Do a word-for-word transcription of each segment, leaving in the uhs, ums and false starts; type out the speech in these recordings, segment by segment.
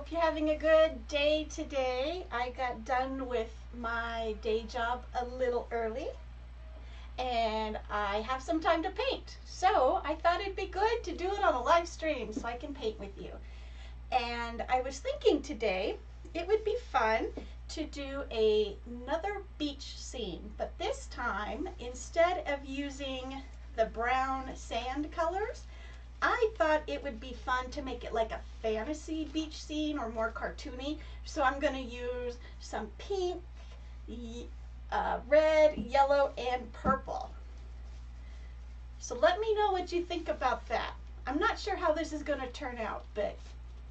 hope you're having a good day today. I got done with my day job a little early and I have some time to paint. So I thought it'd be good to do it on a live stream so I can paint with you. And I was thinking today it would be fun to do a, another beach scene, but this time instead of using the brown sand colors, I thought it would be fun to make it like a fantasy beach scene or more cartoony. So I'm going to use some pink, uh, red, yellow, and purple. So let me know what you think about that. I'm not sure how this is going to turn out, but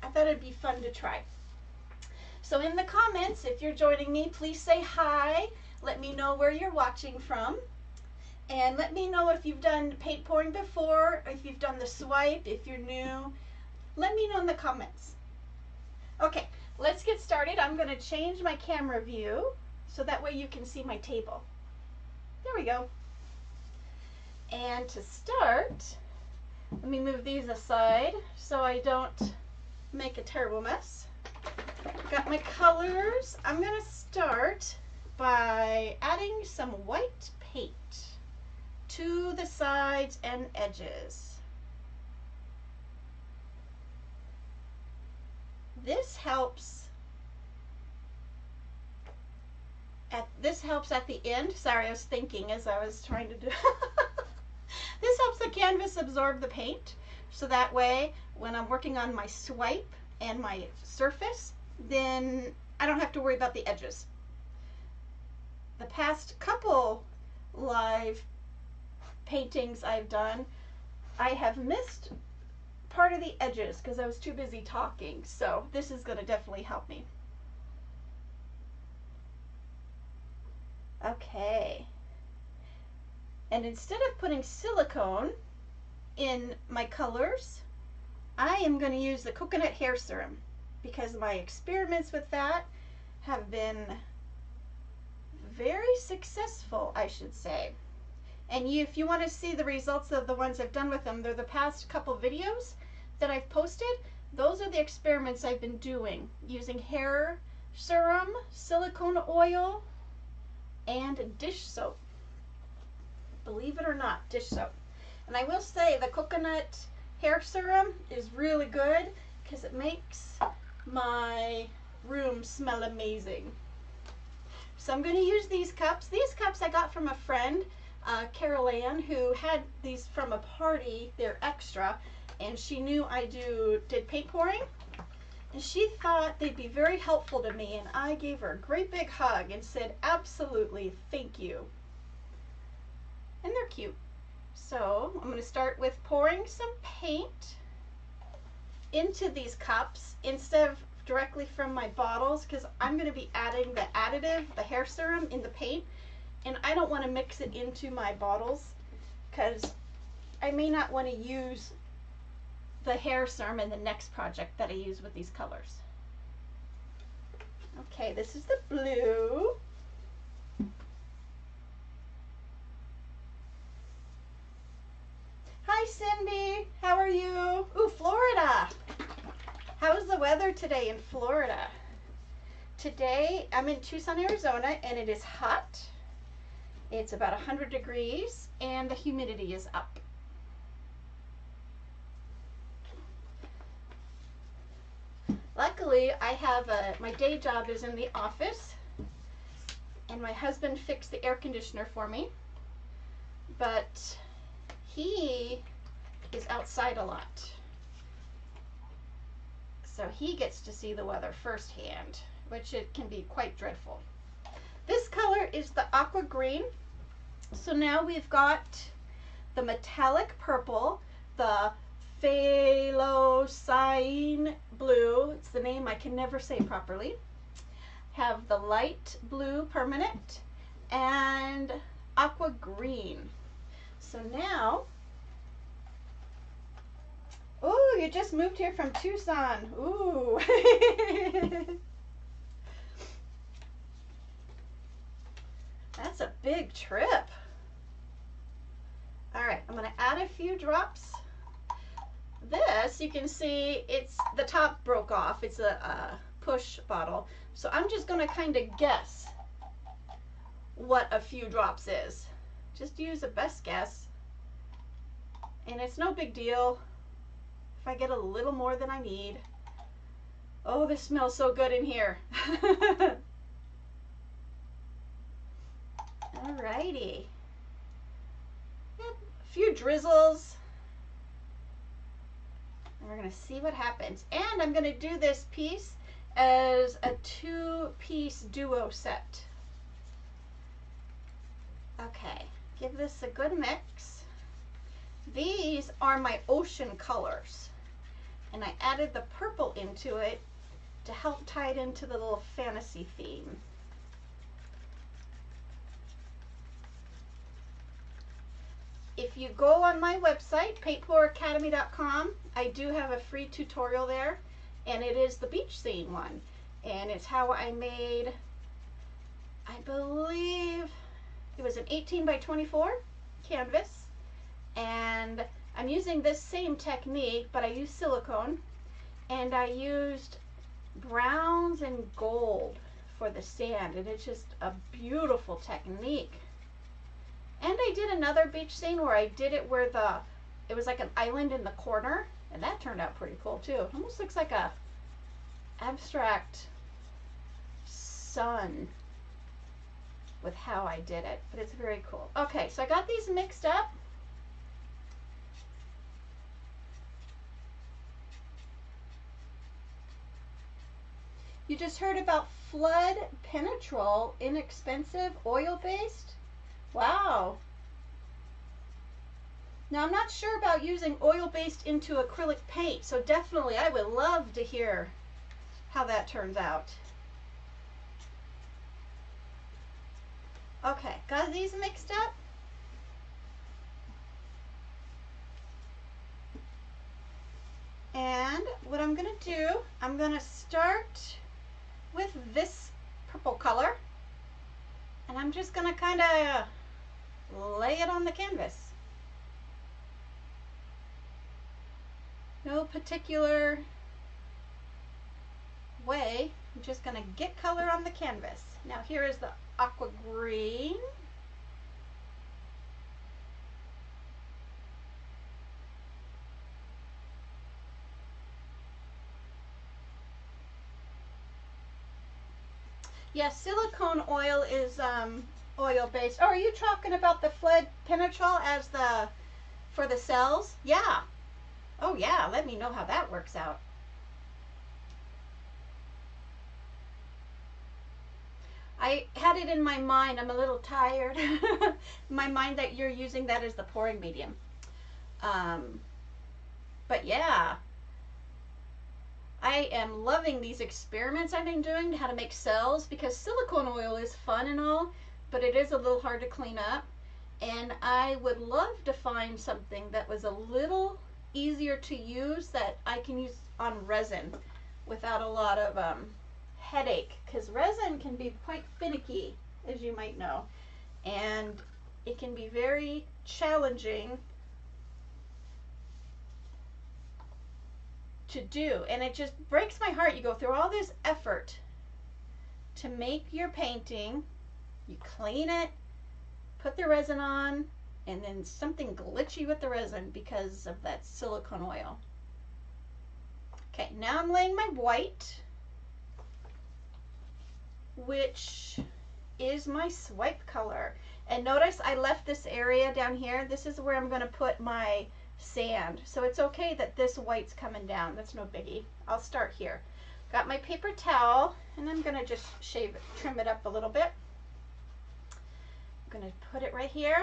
I thought it'd be fun to try. So in the comments, if you're joining me, please say hi. Let me know where you're watching from. And let me know if you've done paint pouring before, if you've done the swipe, if you're new. Let me know in the comments. Okay, let's get started. I'm going to change my camera view so that way you can see my table. There we go. And to start, let me move these aside so I don't make a terrible mess. Got my colors. I'm going to start by adding some white paint to the sides and edges. This helps at this helps at the end. Sorry, I was thinking as I was trying to do this helps the canvas absorb the paint, so that way when I'm working on my swipe and my surface, then I don't have to worry about the edges. The past couple live paintings I've done, I have missed part of the edges because I was too busy talking, so this is going to definitely help me. Okay, and instead of putting silicone in my colors, I am going to use the coconut hair serum because my experiments with that have been very successful, I should say. And you, if you want to see the results of the ones I've done with them, they're the past couple videos that I've posted. Those are the experiments I've been doing using hair serum, silicone oil, and dish soap. Believe it or not, dish soap. And I will say the coconut hair serum is really good because it makes my room smell amazing. So I'm going to use these cups. These cups I got from a friend. Uh, Carol Ann, who had these from a party. They're extra, and she knew I do did paint pouring, and she thought they'd be very helpful to me, and I gave her a great big hug and said absolutely thank you. And they're cute. So I'm going to start with pouring some paint into these cups instead of directly from my bottles, because I'm going to be adding the additive, the hair serum, in the paint. And I don't want to mix it into my bottles because I may not want to use the hair serum in the next project that I use with these colors. Okay, this is the blue. Hi Cindy, how are you? Ooh, Florida. How's the weather today in Florida? Today I'm in Tucson, Arizona, and it is hot. It's about one hundred degrees and the humidity is up. Luckily, I have a, my day job is in the office and my husband fixed the air conditioner for me, but he is outside a lot. So he gets to see the weather firsthand, which it can be quite dreadful. This color is the aqua green. So now we've got the metallic purple, the phthalo cyan blue. It's the name I can never say properly. Have the light blue permanent and aqua green. So now, oh, you just moved here from Tucson. Ooh. That's a big trip. All right, I'm going to add a few drops. this, you can see it's the top broke off. It's a, a push bottle. So I'm just going to kind of guess what a few drops is. Just use a best guess. And it's no big deal if I get a little more than I need. Oh, this smells so good in here. Alrighty. Yep, a few drizzles. And we're going to see what happens. And I'm going to do this piece as a two-piece duo set. Okay, give this a good mix. These are my ocean colors. And I added the purple into it to help tie it into the little fantasy theme. If you go on my website, paint pour academy dot com, I do have a free tutorial there, and it is the beach scene one. And it's how I made, I believe, it was an eighteen by twenty-four canvas. And I'm using this same technique, but I used silicone. And I used browns and gold for the sand. And it's just a beautiful technique. And I did another beach scene where I did it where the, it was like an island in the corner, and that turned out pretty cool too. It almost looks like a abstract sun with how I did it, but it's very cool. Okay, so I got these mixed up. You just heard about Flood Penetrol, inexpensive, oil-based. Wow. Now I'm not sure about using oil-based into acrylic paint, so definitely I would love to hear how that turns out. Okay, got these mixed up. And what I'm gonna do, I'm gonna start with this purple color, and I'm just gonna kinda lay it on the canvas. No particular way, I'm just gonna get color on the canvas. Now here is the aqua green. Yes, yeah, silicone oil is um, oil-based. Oh, are you talking about the Flood Penetrol as the, for the cells? Yeah. Oh yeah, let me know how that works out. I had it in my mind, I'm a little tired, my mind that you're using that as the pouring medium. Um, but yeah. I am loving these experiments I've been doing, how to make cells, because silicone oil is fun and all, but it is a little hard to clean up. And I would love to find something that was a little easier to use that I can use on resin without a lot of um, headache, because resin can be quite finicky, as you might know, and it can be very challenging to do, and it just breaks my heart. You go through all this effort to make your painting, you clean it, put the resin on, and then something glitchy with the resin because of that silicone oil. Okay, now I'm laying my white, which is my swipe color. And notice I left this area down here. This is where I'm going to put my sand, so it's okay that this white's coming down. That's no biggie. I'll start here. Got my paper towel, and I'm gonna just shave it, trim it up a little bit. I'm gonna put it right here.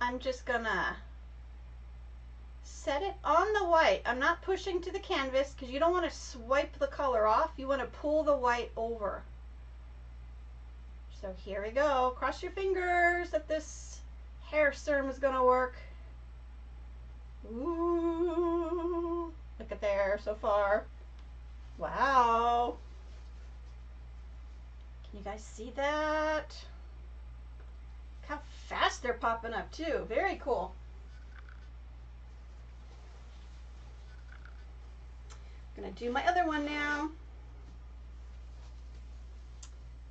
I'm just gonna set it on the white. I'm not pushing to the canvas because you don't want to swipe the color off. You want to pull the white over. So here we go. Cross your fingers that this hair serum is gonna work. Ooh, look at there so far. Wow. Can you guys see that? Look how fast they're popping up too. Very cool. Gonna do my other one now.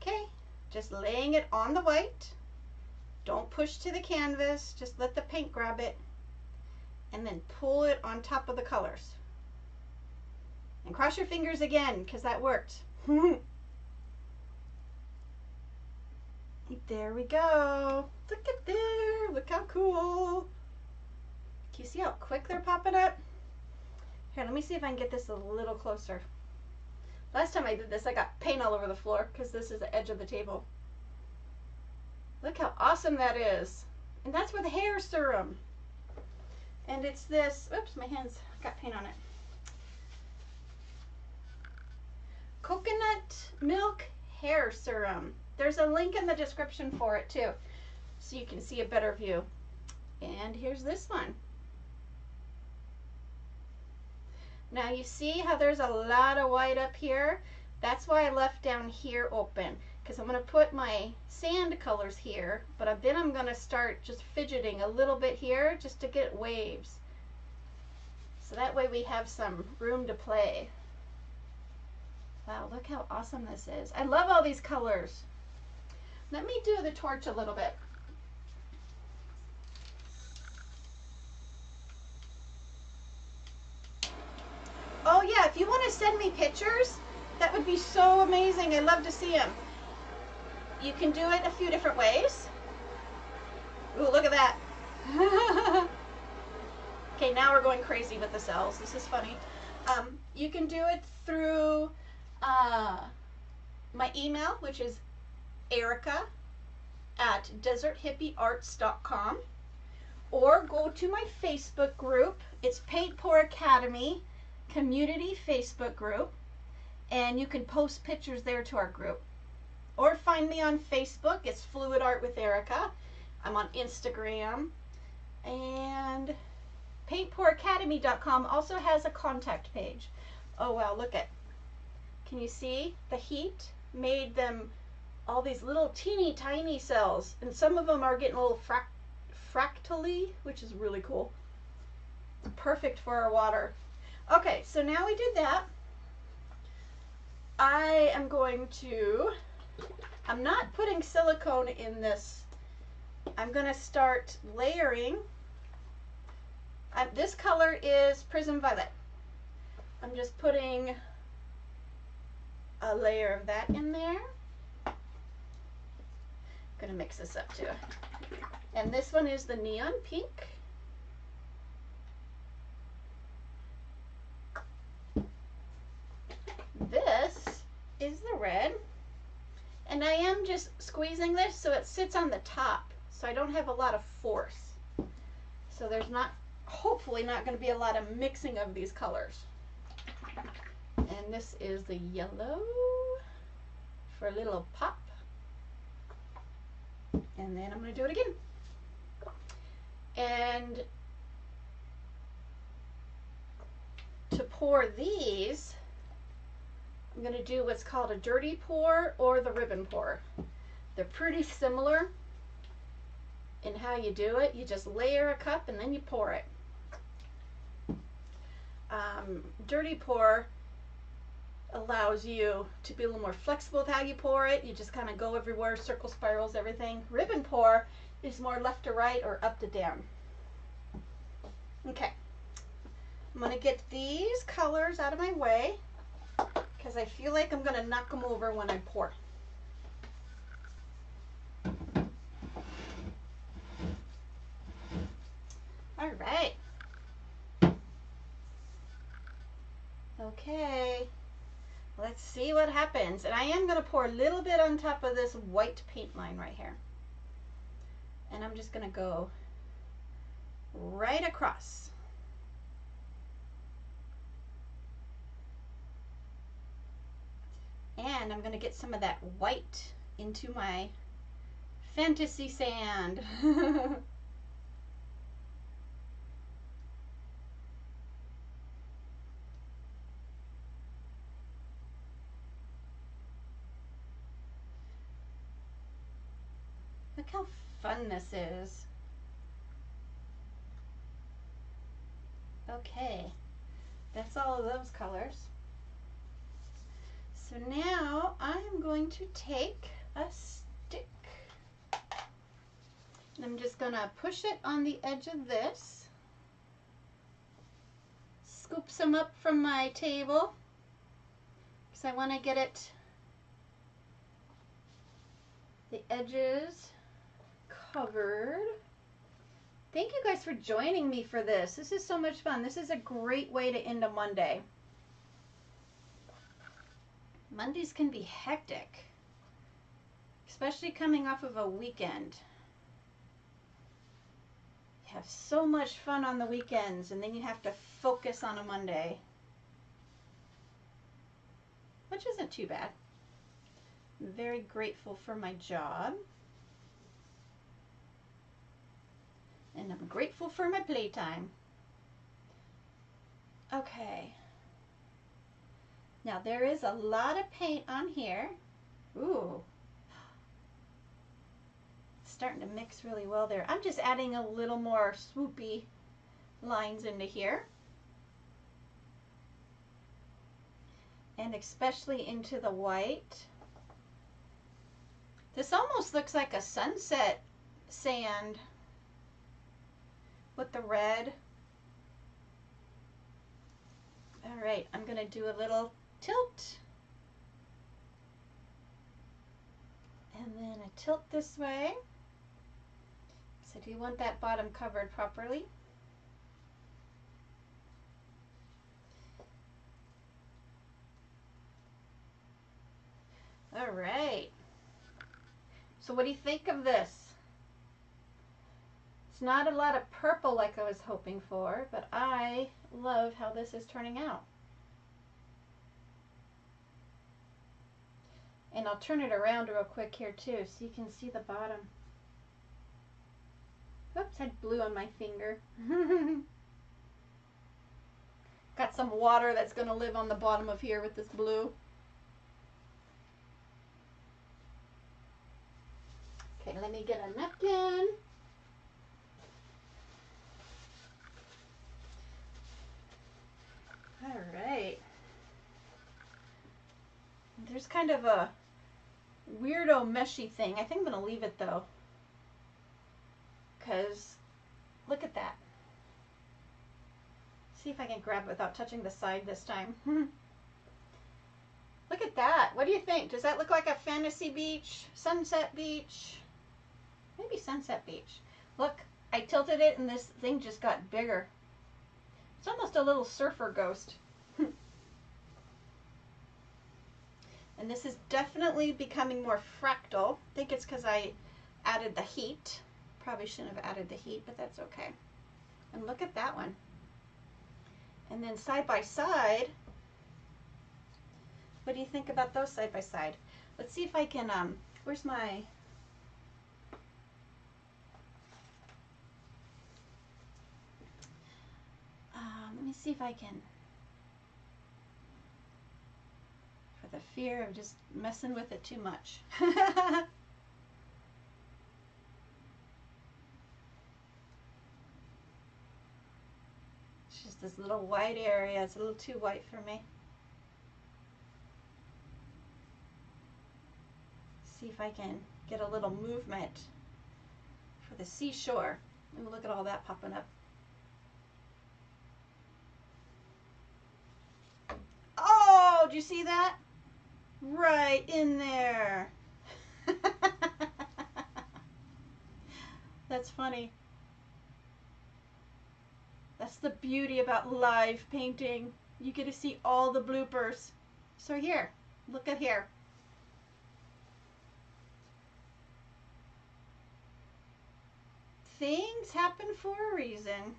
Okay, just laying it on the white. Don't push to the canvas, just let the paint grab it, and then pull it on top of the colors. And cross your fingers again, because that worked. There we go. Look at there. Look how cool. Can you see how quick they're popping up? Here, let me see if I can get this a little closer. Last time I did this, I got paint all over the floor because this is the edge of the table. Look how awesome that is. And that's with hair serum. And it's this, oops, my hands got paint on it. Coconut Milk Hair Serum. There's a link in the description for it too, so you can see a better view. And here's this one. Now you see how there's a lot of white up here? That's why I left down here open, because I'm going to put my sand colors here, but then I'm going to start just fidgeting a little bit here just to get waves. So that way we have some room to play. Wow, look how awesome this is. I love all these colors. Let me do the torch a little bit. Oh yeah, if you want to send me pictures, that would be so amazing. I love to see them. You can do it a few different ways. Ooh, look at that. Okay, now we're going crazy with the cells. This is funny. Um, you can do it through uh, my email, which is Erica at desert hippie arts dot com, or go to my Facebook group. It's Paint Pour Academy Community Facebook group, and you can post pictures there to our group. Or find me on Facebook. It's Fluid Art with Erica. I'm on Instagram. And paint pour academy dot com also has a contact page. Oh wow, look at. Can you see? The heat made them all these little teeny tiny cells. And some of them are getting a little frac fractally, which is really cool. Perfect for our water. Okay, so now we did that. I am going to, I'm not putting silicone in this. I'm going to start layering. I, this color is Prism Violet. I'm just putting a layer of that in there. I'm going to mix this up too. And this one is the neon pink. This is the red. And I am just squeezing this so it sits on the top, so I don't have a lot of force. So there's not, hopefully not going to be a lot of mixing of these colors. And this is the yellow for a little pop. And then I'm going to do it again. And to pour these, I'm going to do what's called a dirty pour or the ribbon pour. They're pretty similar in how you do it. You just layer a cup and then you pour it. Um, dirty pour allows you to be a little more flexible with how you pour it. You just kind of go everywhere, circle, spirals, everything. Ribbon pour is more left to right or up to down. Okay, I'm going to get these colors out of my way, because I feel like I'm going to knock them over when I pour. All right. Okay. Let's see what happens. And I am going to pour a little bit on top of this white paint line right here. And I'm just going to go right across. And I'm going to get some of that white into my fantasy sand. Look how fun this is. Okay, that's all of those colors. So now I am going to take a stick and I'm just going to push it on the edge of this, scoop some up from my table because I want to get it, the edges covered. Thank you guys for joining me for this. This is so much fun. This is a great way to end a Monday. Mondays can be hectic, especially coming off of a weekend. You have so much fun on the weekends, and then you have to focus on a Monday, which isn't too bad. I'm very grateful for my job, and I'm grateful for my playtime. Okay. Now there is a lot of paint on here. Ooh. It's starting to mix really well there. I'm just adding a little more swoopy lines into here. And especially into the white. This almost looks like a sunset sand with the red. All right, I'm gonna do a little tilt and then a tilt this way. So do you want that bottom covered properly? All right, so what do you think of this? It's not a lot of purple like I was hoping for, but I love how this is turning out. And I'll turn it around real quick here too, so you can see the bottom. Oops, I had blue on my finger. Got some water that's going to live on the bottom of here with this blue. Okay, let me get a napkin. All right. There's kind of a weirdo meshy thing. I think I'm going to leave it though, because look at that. See if I can grab it without touching the side this time. Look at that. What do you think? Does that look like a fantasy beach? Sunset beach? Maybe sunset beach. Look, I tilted it and this thing just got bigger. It's almost a little surfer ghost. And this is definitely becoming more fractal. I think it's because I added the heat. Probably shouldn't have added the heat, but that's okay. And look at that one. And then side by side, what do you think about those side by side? Let's see if I can, um, where's my, uh, let me see if I can, the fear of just messing with it too much. It's just this little white area. It's a little too white for me. See if I can get a little movement for the seashore. Ooh, look at all that popping up. Oh, did you see that? Right in there. That's funny. That's the beauty about live painting. You get to see all the bloopers. So here, look at here. Things happen for a reason.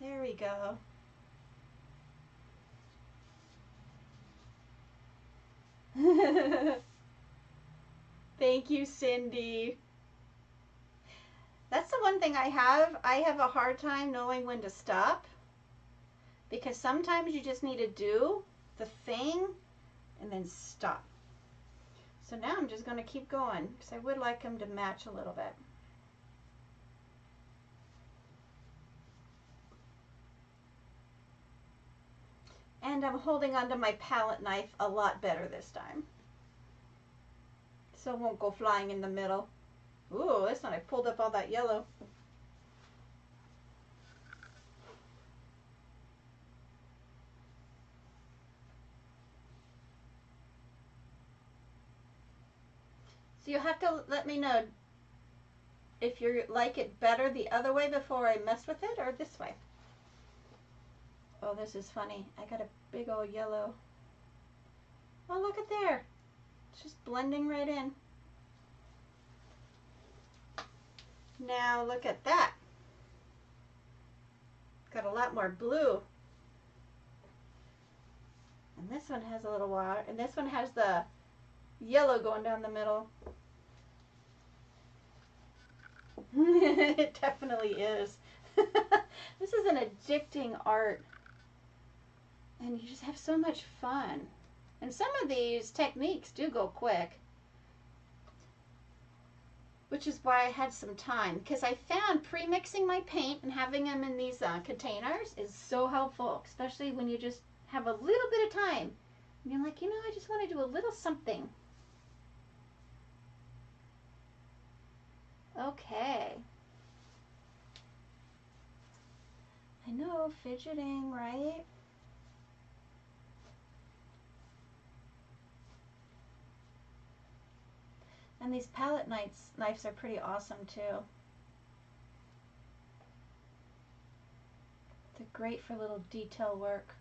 There we go. Thank you, Cindy. That's the one thing I have. I have a hard time knowing when to stop, because sometimes you just need to do the thing and then stop. So now I'm just going to keep going because I would like them to match a little bit. and I'm holding onto my palette knife a lot better this time, so it won't go flying in the middle. Ooh, that's not, I pulled up all that yellow. So you'll have to let me know if you like it better the other way before I mess with it, or this way. Oh, this is funny. I got a big old yellow. Oh, look at there. It's just blending right in. Now look at that. Got a lot more blue. And this one has a little water. And this one has the yellow going down the middle. It definitely is. This is an addicting art, and you just have so much fun. And some of these techniques do go quick, which is why I had some time, because I found pre-mixing my paint and having them in these uh, containers is so helpful, especially when you just have a little bit of time and you're like, you know, I just want to do a little something. Okay. I know, fidgeting, right? And these palette knives, knives are pretty awesome too. They're great for little detail work.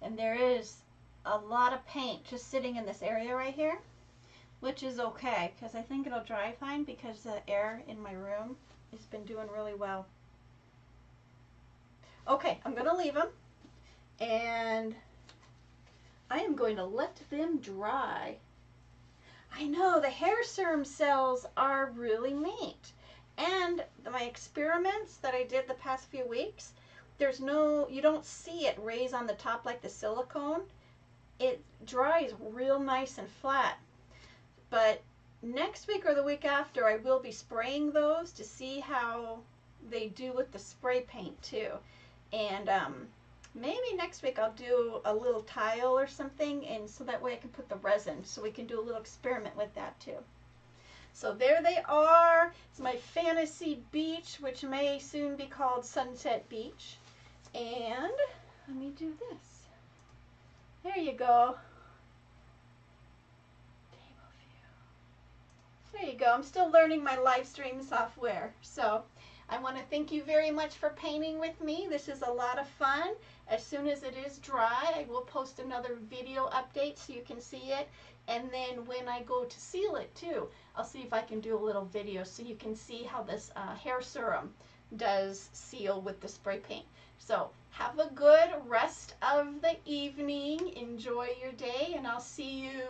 And there is a lot of paint just sitting in this area right here, which is okay, because I think it'll dry fine, because the air in my room has been doing really well. Okay, I'm going to leave them, and I am going to let them dry. I know, the hair serum cells are really neat, and my experiments that I did the past few weeks, there's no, you don't see it raise on the top like the silicone. It dries real nice and flat. But next week or the week after, I will be spraying those to see how they do with the spray paint too. And um, maybe next week I'll do a little tile or something, and so that way I can put the resin, so we can do a little experiment with that too. So there they are. It's my fantasy beach, which may soon be called Sunset Beach. And let me do this. There you go. There you go. I'm still learning my live stream software. So I want to thank you very much for painting with me. This is a lot of fun. As soon as it is dry, I will post another video update so you can see it. And then when I go to seal it too, I'll see if I can do a little video so you can see how this uh, hair serum does seal with the spray paint. So have a good rest of the evening. Enjoy your day, and I'll see you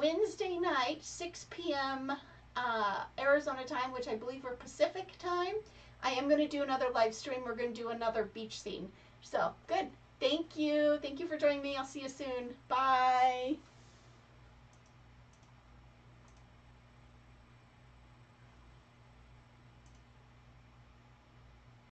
Wednesday night, six P M Uh, Arizona time, which I believe are Pacific time. I am going to do another live stream. We're going to do another beach scene. So, good. Thank you. Thank you for joining me. I'll see you soon. Bye.